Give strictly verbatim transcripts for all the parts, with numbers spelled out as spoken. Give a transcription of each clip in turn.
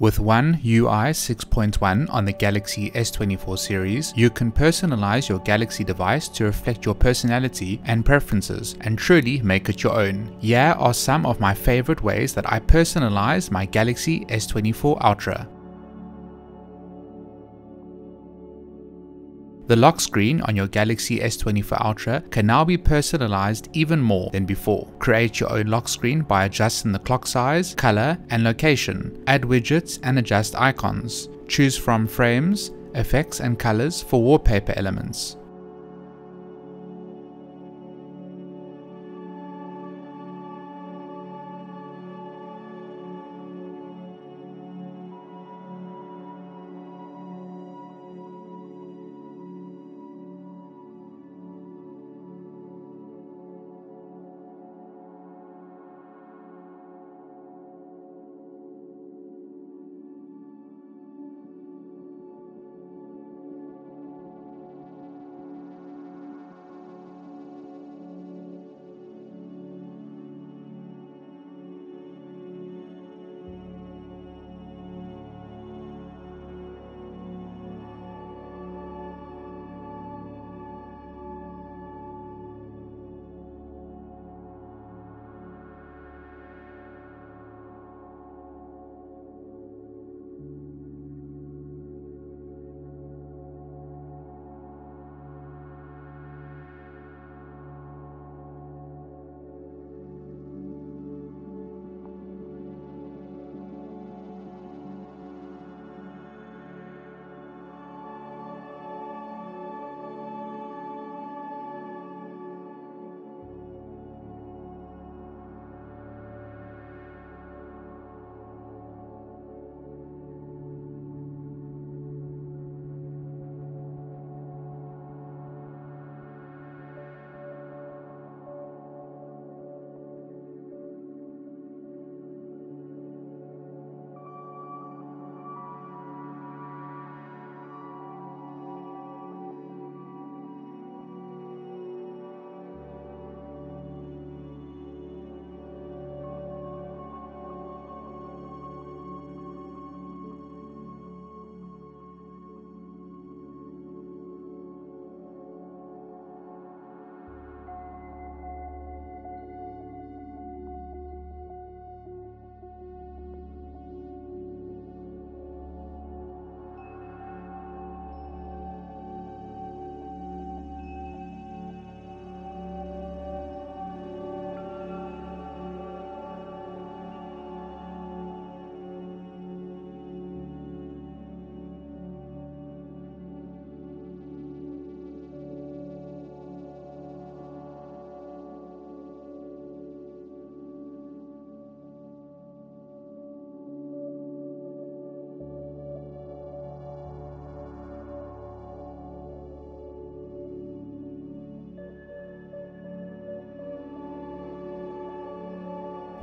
With One U I six point one on the Galaxy S twenty-four series, you can personalize your Galaxy device to reflect your personality and preferences and truly make it your own. Here are some of my favorite ways that I personalize my Galaxy S twenty-four Ultra. The lock screen on your Galaxy S twenty-four Ultra can now be personalized even more than before. Create your own lock screen by adjusting the clock size, color, and location. Add widgets and adjust icons. Choose from frames, effects, and colors for wallpaper elements.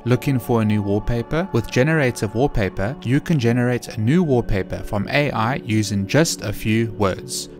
Looking for a new wallpaper? With Generative Wallpaper, you can generate a new wallpaper from A I using just a few words.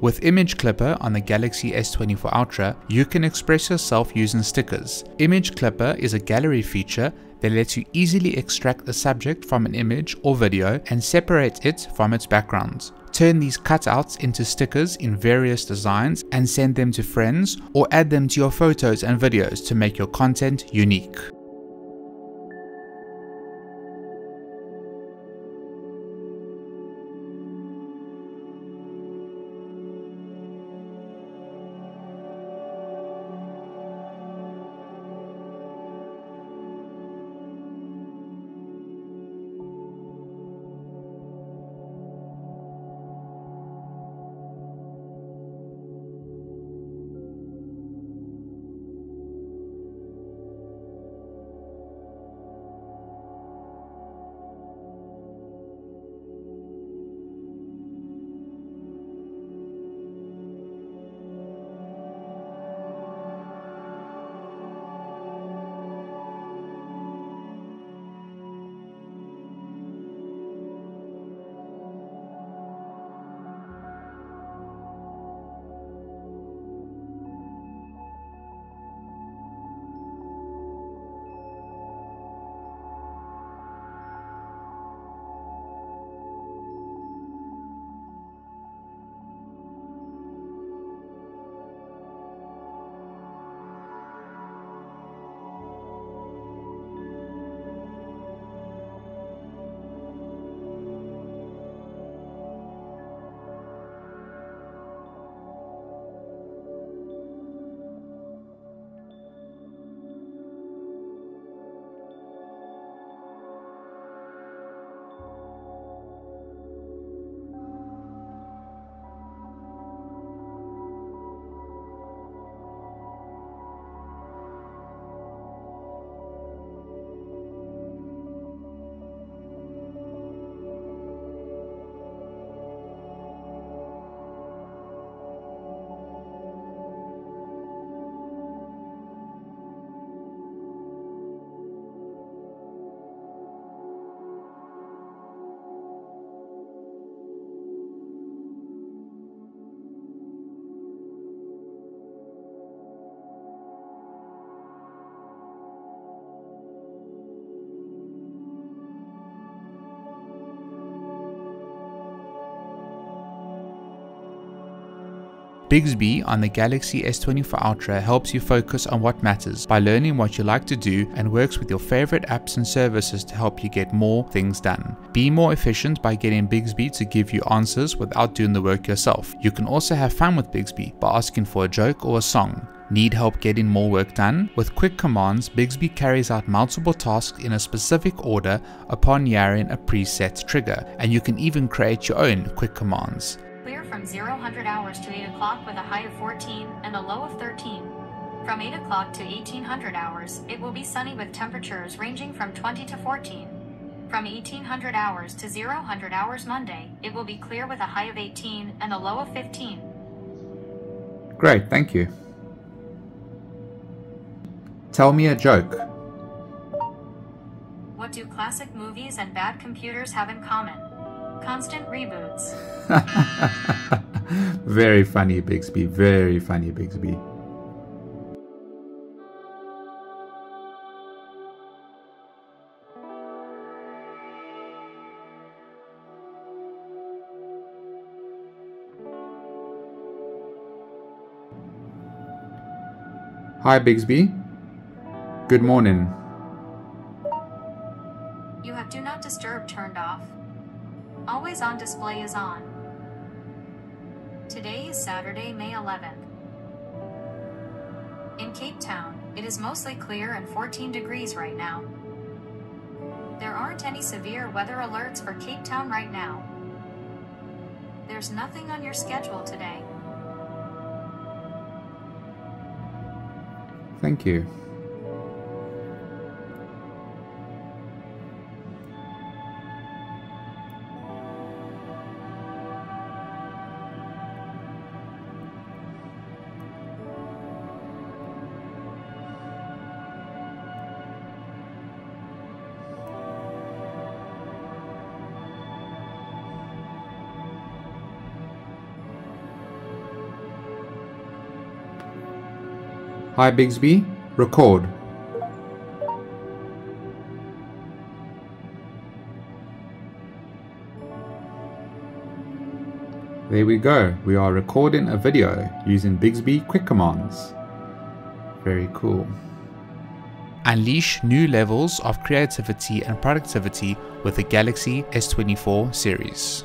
With Image Clipper on the Galaxy S twenty-four Ultra, you can express yourself using stickers. Image Clipper is a gallery feature that lets you easily extract a subject from an image or video and separate it from its background. Turn these cutouts into stickers in various designs and send them to friends or add them to your photos and videos to make your content unique. Bixby on the Galaxy S twenty-four Ultra helps you focus on what matters by learning what you like to do and works with your favorite apps and services to help you get more things done. Be more efficient by getting Bixby to give you answers without doing the work yourself. You can also have fun with Bixby by asking for a joke or a song. Need help getting more work done? With Quick Commands, Bixby carries out multiple tasks in a specific order upon firing a preset trigger, and you can even create your own Quick Commands. Clear from zero hundred hours to eight o'clock with a high of fourteen and a low of thirteen. From eight o'clock to eighteen hundred hours, it will be sunny with temperatures ranging from twenty to fourteen. From eighteen hundred hours to zero hundred hours Monday, it will be clear with a high of eighteen and a low of fifteen. Great, thank you. Tell me a joke. What do classic movies and bad computers have in common? Constant reboots. Very funny, Bixby. Very funny, Bixby. Hi, Bixby. Good morning. You have Do Not Disturb turned off. Always on display is on. Today is Saturday, May eleventh. In Cape Town, it is mostly clear and fourteen degrees right now. There aren't any severe weather alerts for Cape Town right now. There's nothing on your schedule today. Thank you. Hi, Bixby. Record. There we go. We are recording a video using Bixby Quick Commands. Very cool. Unleash new levels of creativity and productivity with the Galaxy S twenty-four series.